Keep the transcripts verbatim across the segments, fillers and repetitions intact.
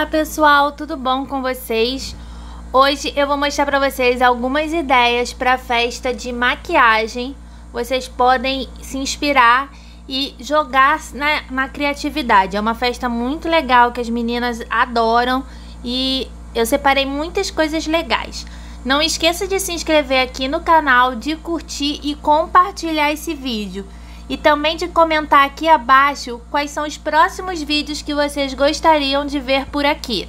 Olá pessoal, tudo bom com vocês? Hoje eu vou mostrar pra vocês algumas ideias pra festa de maquiagem. Vocês podem se inspirar e jogar na, na criatividade. É uma festa muito legal que as meninas adoram e eu separei muitas coisas legais. Não esqueça de se inscrever aqui no canal, de curtir e compartilhar esse vídeo. E também de comentar aqui abaixo quais são os próximos vídeos que vocês gostariam de ver por aqui.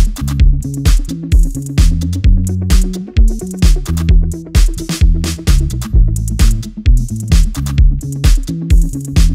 Thank you.